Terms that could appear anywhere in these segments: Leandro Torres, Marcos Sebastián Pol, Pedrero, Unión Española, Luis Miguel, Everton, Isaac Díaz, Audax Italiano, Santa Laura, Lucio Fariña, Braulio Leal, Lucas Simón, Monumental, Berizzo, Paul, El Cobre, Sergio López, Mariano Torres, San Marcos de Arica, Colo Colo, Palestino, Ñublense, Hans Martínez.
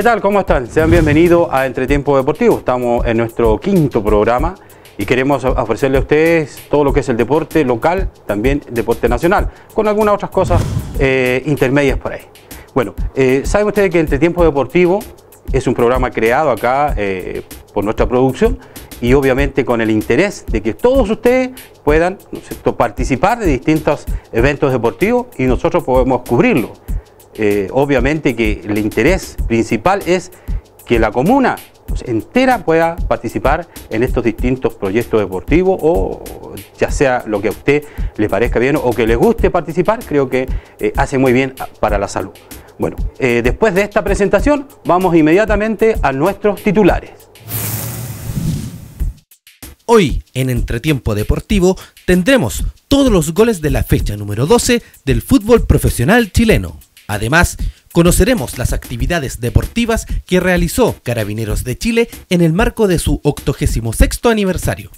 ¿Qué tal? ¿Cómo están? Sean bienvenidos a Entretiempo Deportivo. Estamos en nuestro quinto programa y queremos ofrecerle a ustedes todo lo que es el deporte local, también deporte nacional, con algunas otras cosas intermedias por ahí. Bueno, saben ustedes que Entretiempo Deportivo es un programa creado acá por nuestra producción y obviamente con el interés de que todos ustedes puedan, ¿no es cierto?, participar de distintos eventos deportivos y nosotros podemos cubrirlo. Obviamente que el interés principal es que la comuna entera pueda participar en estos distintos proyectos deportivos, o ya sea lo que a usted le parezca bien o que le guste participar. Creo que hace muy bien para la salud. Bueno, después de esta presentación vamos inmediatamente a nuestros titulares. Hoy en Entretiempo Deportivo tendremos todos los goles de la fecha número 12 del fútbol profesional chileno. Además, conoceremos las actividades deportivas que realizó Carabineros de Chile en el marco de su 86º aniversario.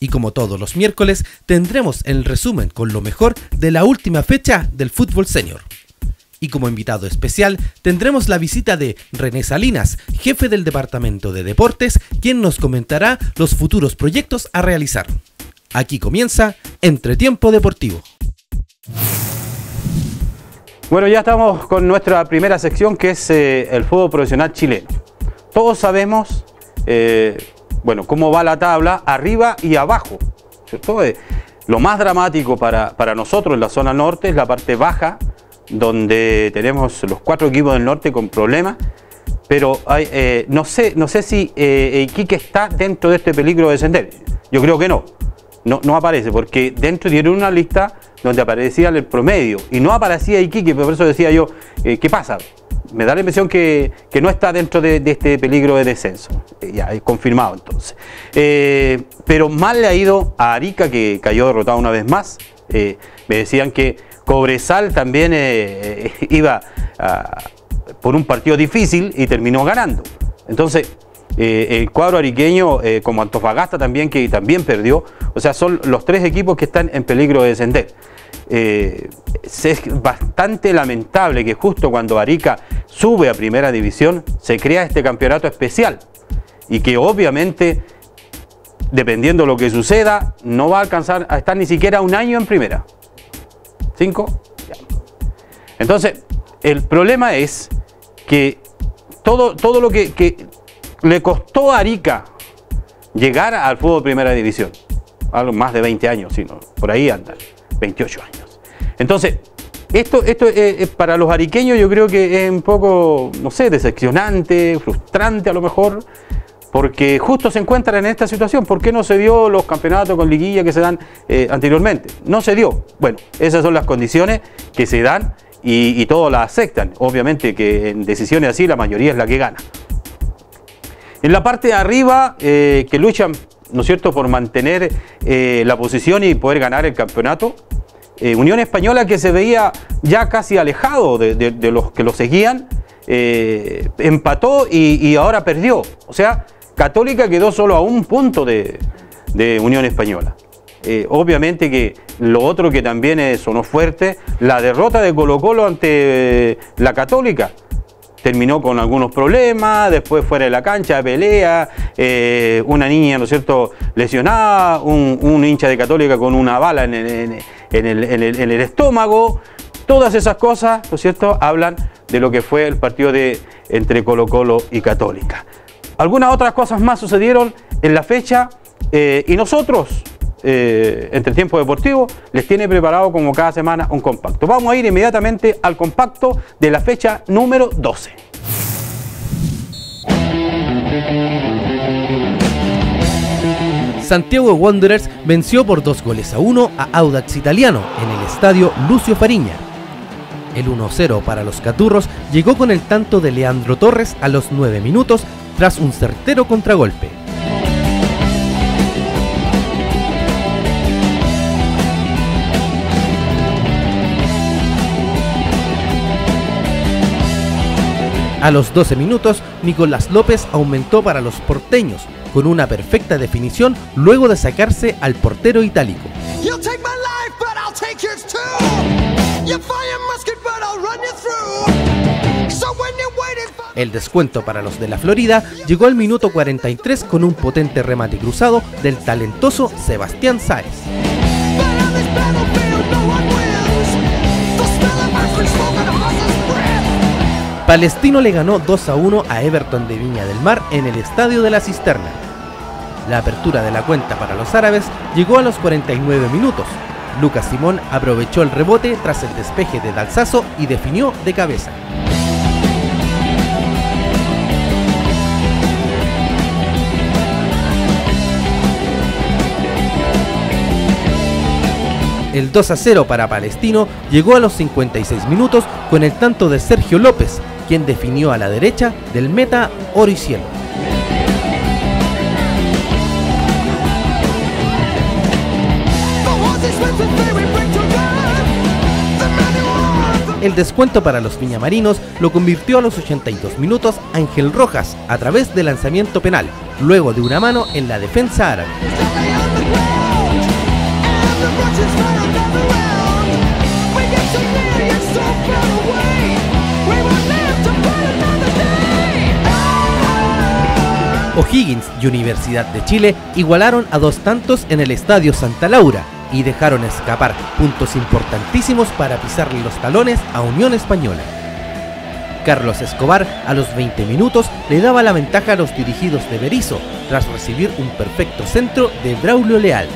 Y como todos los miércoles, tendremos el resumen con lo mejor de la última fecha del fútbol senior. Y como invitado especial, tendremos la visita de René Salinas, jefe del Departamento de Deportes, quien nos comentará los futuros proyectos a realizar. Aquí comienza Entretiempo Deportivo. Bueno, ya estamos con nuestra primera sección, que es el fútbol profesional chileno. Todos sabemos, bueno, cómo va la tabla arriba y abajo, ¿cierto? Lo más dramático para nosotros en la zona norte es la parte baja, donde tenemos los 4 equipos del norte con problemas, pero hay, no sé si Iquique está dentro de este peligro de descender. Yo creo que no aparece, porque dentro tiene una lista donde aparecía el promedio y no aparecía Iquique, por eso decía yo, ¿qué pasa? Me da la impresión que no está dentro de este peligro de descenso. Ya, confirmado entonces. Pero mal le ha ido a Arica, que cayó derrotado una vez más. Me decían que Cobresal también iba por un partido difícil y terminó ganando. Entonces, el cuadro ariqueño, como Antofagasta también, que también perdió. O sea, son los 3 equipos que están en peligro de descender. Es bastante lamentable que justo cuando Arica sube a primera división se crea este campeonato especial, y que obviamente, dependiendo de lo que suceda, no va a alcanzar a estar ni siquiera un año en primera. 5. Entonces, el problema es que todo lo que le costó a Arica llegar al fútbol de primera división, algo más de 20 años, sino por ahí andan, 28 años. Entonces, esto para los ariqueños yo creo que es un poco, no sé, decepcionante, frustrante a lo mejor, porque justo se encuentran en esta situación. ¿Por qué no se dio los campeonatos con liguilla que se dan anteriormente? No se dio. Bueno, esas son las condiciones que se dan y todos las aceptan. Obviamente que en decisiones así la mayoría es la que gana. En la parte de arriba, que luchan, ¿no es cierto?, por mantener la posición y poder ganar el campeonato. Unión Española, que se veía ya casi alejado de los que lo seguían, empató y ahora perdió. O sea, Católica quedó solo a un punto de Unión Española. Obviamente que lo otro que también sonó fuerte, la derrota de Colo Colo ante la Católica. Terminó con algunos problemas, después fuera de la cancha, pelea, una niña, ¿no es cierto?, lesionada, un hincha de Católica con una bala en el estómago. Todas esas cosas, ¿no es cierto?, hablan de lo que fue el partido entre Colo Colo y Católica. Algunas otras cosas más sucedieron en la fecha, y nosotros, Entretiempo Deportivo, les tiene preparado como cada semana un compacto. Vamos a ir inmediatamente al compacto de la fecha número 12. Santiago Wanderers venció por 2-1 a Audax Italiano en el estadio Lucio Fariña. El 1-0 para los Caturros llegó con el tanto de Leandro Torres a los 9 minutos tras un certero contragolpe. A los 12 minutos, Nicolás López aumentó para los porteños, con una perfecta definición luego de sacarse al portero itálico. El descuento para los de la Florida llegó al minuto 43 con un potente remate cruzado del talentoso Sebastián Sáez. Palestino le ganó 2-1 a Everton de Viña del Mar en el Estadio de la Cisterna. La apertura de la cuenta para los árabes llegó a los 49 minutos. Lucas Simón aprovechó el rebote tras el despeje de Dalsasso y definió de cabeza. El 2-0 para Palestino llegó a los 56 minutos con el tanto de Sergio López, quien definió a la derecha del meta oricielo. El descuento para los viñamarinos lo convirtió a los 82 minutos Ángel Rojas a través de lanzamiento penal, luego de una mano en la defensa árabe. O'Higgins y Universidad de Chile igualaron a 2 tantos en el Estadio Santa Laura y dejaron escapar puntos importantísimos para pisarle los talones a Unión Española. Carlos Escobar a los 20 minutos le daba la ventaja a los dirigidos de Berizzo tras recibir un perfecto centro de Braulio Leal.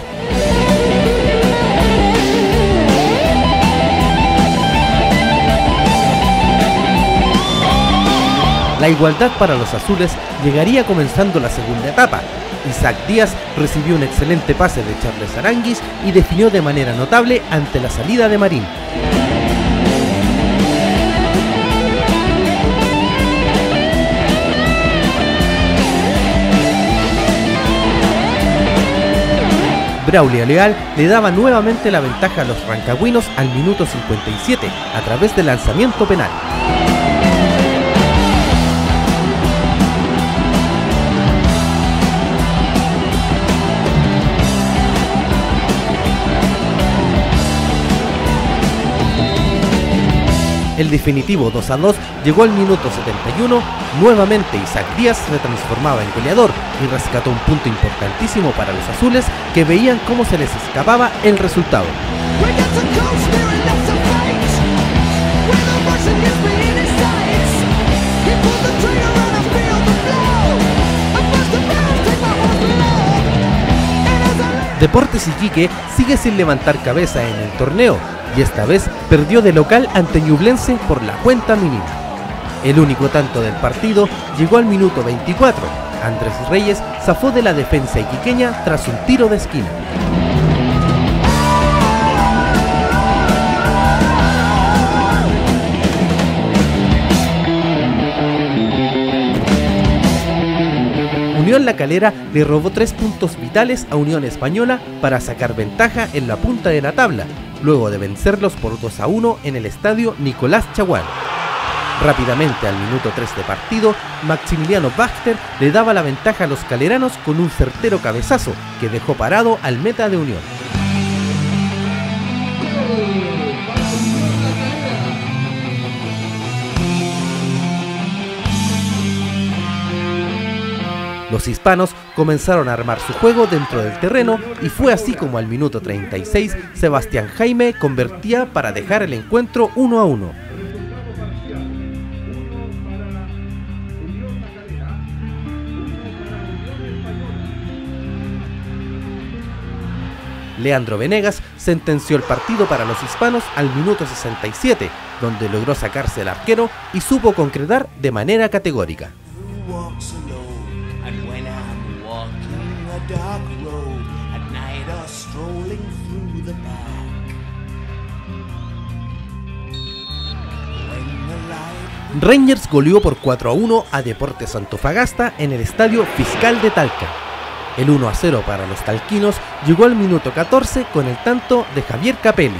La igualdad para los azules llegaría comenzando la segunda etapa. Isaac Díaz recibió un excelente pase de Charles Aranguis y definió de manera notable ante la salida de Marín. Braulio Leal le daba nuevamente la ventaja a los rancagüinos al minuto 57 a través del lanzamiento penal. El definitivo 2-2 llegó al minuto 71, nuevamente Isaac Díaz se transformaba en goleador y rescató un punto importantísimo para los azules que veían cómo se les escapaba el resultado. Deportes Iquique sigue sin levantar cabeza en el torneo y esta vez perdió de local ante Ñublense por la cuenta mínima. El único tanto del partido llegó al minuto 24. Andrés Reyes zafó de la defensa iquiqueña tras un tiro de esquina. Unión La Calera le robó 3 puntos vitales a Unión Española para sacar ventaja en la punta de la tabla, luego de vencerlos por 2-1 en el estadio Nicolás Chaguán. Rápidamente al minuto 3 de partido, Maximiliano Baxter le daba la ventaja a los caleranos con un certero cabezazo que dejó parado al meta de Unión. Los hispanos comenzaron a armar su juego dentro del terreno y fue así como al minuto 36 Sebastián Jaime convertía para dejar el encuentro 1-1. Leandro Venegas sentenció el partido para los hispanos al minuto 67, donde logró sacarse el arquero y supo concretar de manera categórica. Rangers goleó por 4-1 a Deportes Antofagasta en el Estadio Fiscal de Talca. El 1-0 para los talquinos llegó al minuto 14 con el tanto de Javier Capelli.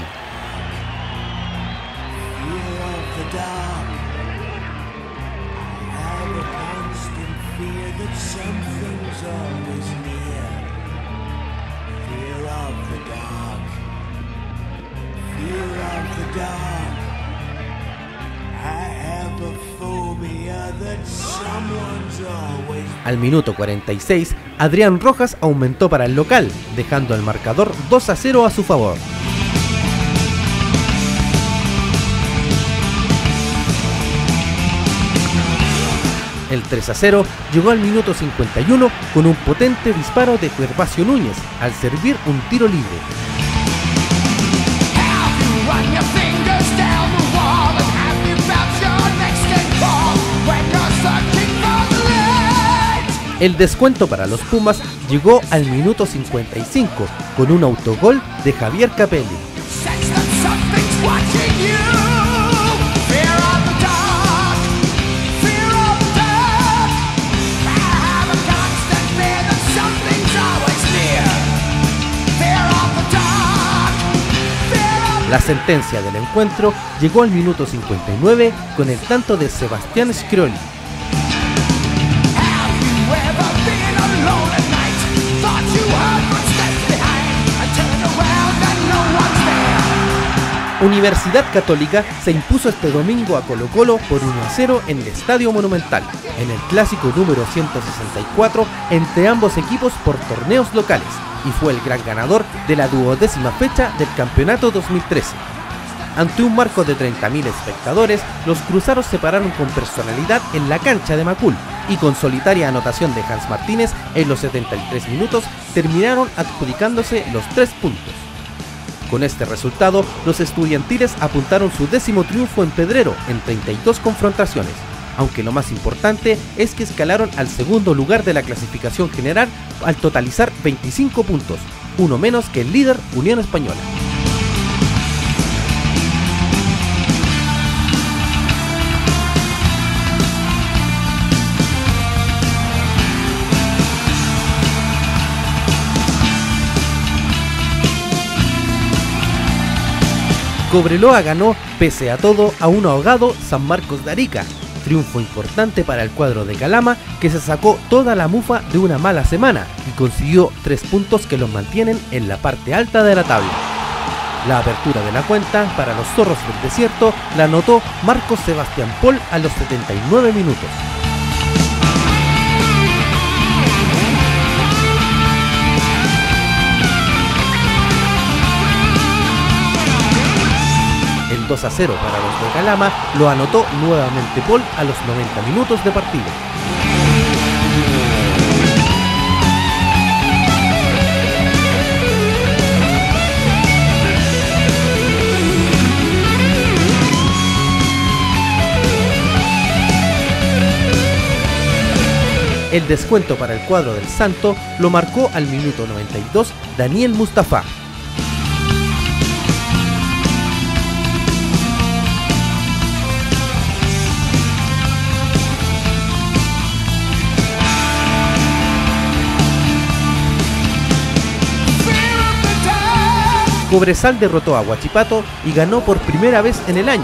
I have Al minuto 46, Adrián Rojas aumentó para el local, dejando el marcador 2-0 a su favor. El 3-0 llegó al minuto 51 con un potente disparo de Gervasio Núñez al servir un tiro libre. El descuento para los Pumas llegó al minuto 55 con un autogol de Javier Capelli. La sentencia del encuentro llegó al minuto 59 con el tanto de Sebastián Sáez. Universidad Católica se impuso este domingo a Colo Colo por 1-0 en el Estadio Monumental, en el clásico número 164 entre ambos equipos por torneos locales, y fue el gran ganador de la 12ª fecha del campeonato 2013. Ante un marco de 30.000 espectadores, los cruzaros se pararon con personalidad en la cancha de Macul y con solitaria anotación de Hans Martínez en los 73 minutos terminaron adjudicándose los 3 puntos. Con este resultado, los estudiantiles apuntaron su 10º triunfo en Pedrero en 32 confrontaciones, aunque lo más importante es que escalaron al 2º lugar de la clasificación general al totalizar 25 puntos, uno menos que el líder Unión Española. Cobreloa ganó, pese a todo, a un ahogado San Marcos de Arica, triunfo importante para el cuadro de Calama, que se sacó toda la mufa de una mala semana y consiguió 3 puntos que los mantienen en la parte alta de la tabla. La apertura de la cuenta para los zorros del desierto la anotó Marcos Sebastián Pol a los 79 minutos. El 2-0 para los de Calama lo anotó nuevamente Paul a los 90 minutos de partido. El descuento para el cuadro del Santo lo marcó al minuto 92 Daniel Mustafa. Cobresal derrotó a Huachipato y ganó por primera vez en el año.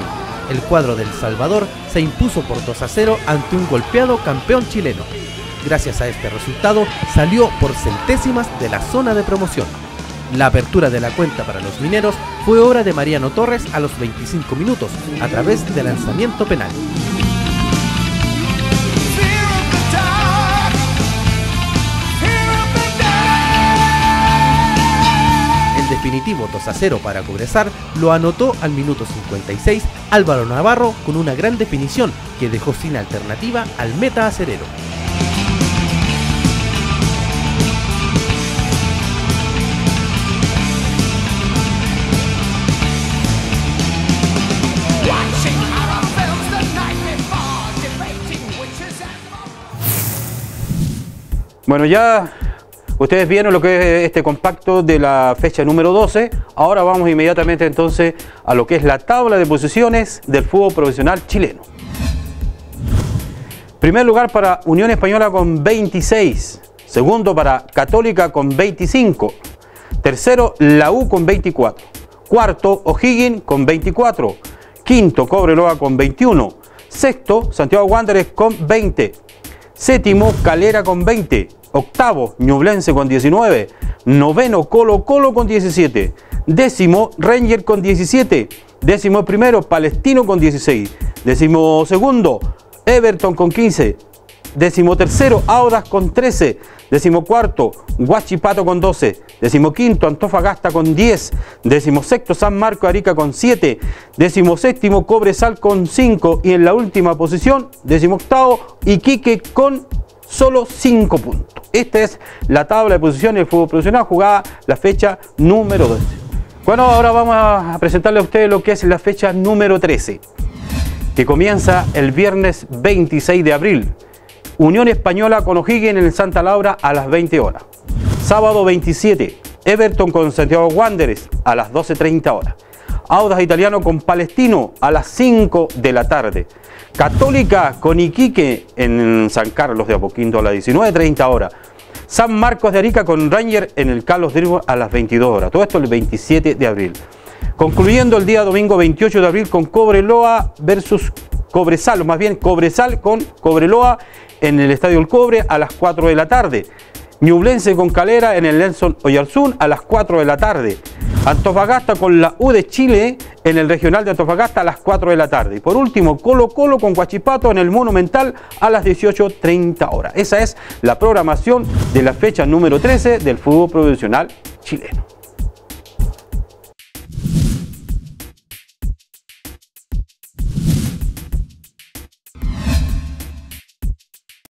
El cuadro del Salvador se impuso por 2-0 ante un golpeado campeón chileno. Gracias a este resultado salió por centésimas de la zona de promoción. La apertura de la cuenta para los mineros fue obra de Mariano Torres a los 25 minutos a través de lanzamiento penal. Definitivo 2-0 para Cobresal lo anotó al minuto 56 Álvaro Navarro con una gran definición que dejó sin alternativa al meta acerero. Bueno, ya ustedes vieron lo que es este compacto de la fecha número 12. Ahora vamos inmediatamente entonces a lo que es la tabla de posiciones del fútbol profesional chileno. Primer lugar para Unión Española con 26. Segundo para Católica con 25. Tercero la U con 24. Cuarto O'Higgins con 24. Quinto Cobreloa con 21. Sexto Santiago Wanderers con 20. Séptimo Calera con 20. Octavo, Ñublense con 19. Noveno, Colo Colo con 17. Décimo, Ranger con 17. Décimo primero, Palestino con 16. Décimo segundo, Everton con 15. Décimo tercero, Audax con 13. Décimo cuarto, Huachipato con 12. Décimo quinto, Antofagasta con 10. Décimo sexto, San Marcos de Arica con 7. Décimo séptimo, Cobresal con 5. Y en la última posición, décimo octavo, Iquique con solo 5 puntos. Esta es la tabla de posiciones del fútbol profesional jugada la fecha número 12. Bueno, ahora vamos a presentarle a ustedes lo que es la fecha número 13, que comienza el viernes 26 de abril. Unión Española con O'Higgins en el Santa Laura a las 20 horas. Sábado 27, Everton con Santiago Wanderers a las 12:30 horas. Audax Italiano con Palestino a las 5 de la tarde. Católica con Iquique en San Carlos de Apoquindo a las 19:30 horas. San Marcos de Arica con Ranger en el Carlos Drigo a las 22 horas. Todo esto el 27 de abril. Concluyendo el día domingo 28 de abril con Cobreloa versus Cobresal, o más bien Cobresal con Cobreloa en el Estadio El Cobre a las 4 de la tarde. Ñublense con Calera en el Nelson Oyarzún a las 4 de la tarde. Antofagasta con la U de Chile en el Regional de Antofagasta a las 4 de la tarde. Y por último, Colo Colo con Huachipato en el Monumental a las 18:30 horas. Esa es la programación de la fecha número 13 del fútbol profesional chileno.